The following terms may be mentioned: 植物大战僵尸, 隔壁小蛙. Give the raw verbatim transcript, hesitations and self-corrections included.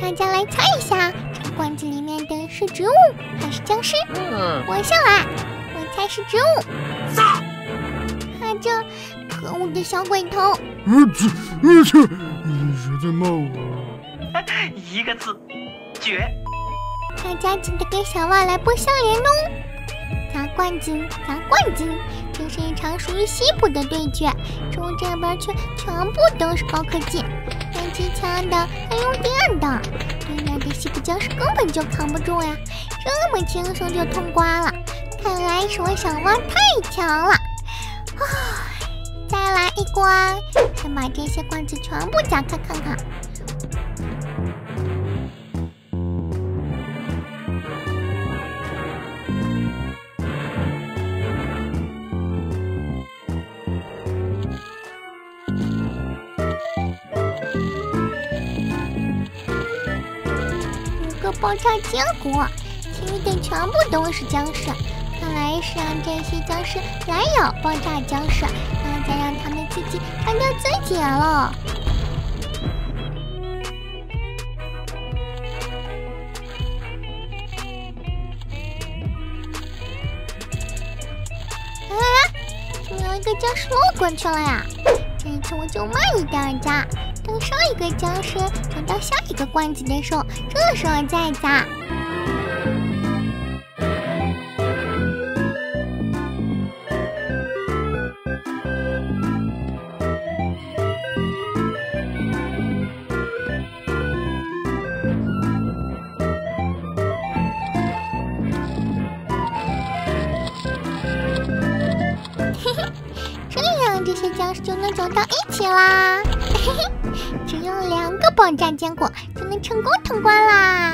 大家来猜一下，这罐子里面的是植物还是僵尸？嗯、我上来，我猜是植物。杀、啊！啊，这可恶的小鬼头！呃，这呃这，你谁在骂我？一个字，绝！大家记得给小万来波相连哦！砸罐子，砸罐子！这是一场属于西部的对决，中这边却全部都是高科技。 暗机枪的，还用电的，对面的西部僵尸根本就扛不住呀！这么轻松就通关了，看来是我小蛙太强了。唉，再来一关，先把这些罐子全部打开看看。爆炸结果，其余的全部都是僵尸。看来是让这些僵尸来咬爆炸僵尸，然后再让他们自己干掉自己了。哎、啊，怎么有一个僵尸落过去了呀？这次我就慢一点砸。 等上一个僵尸等到下一个罐子的时候，这时候再砸。嘿嘿，这样这些僵尸就能走到一起啦。嘿嘿。 只用两个爆炸坚果就能成功通关啦！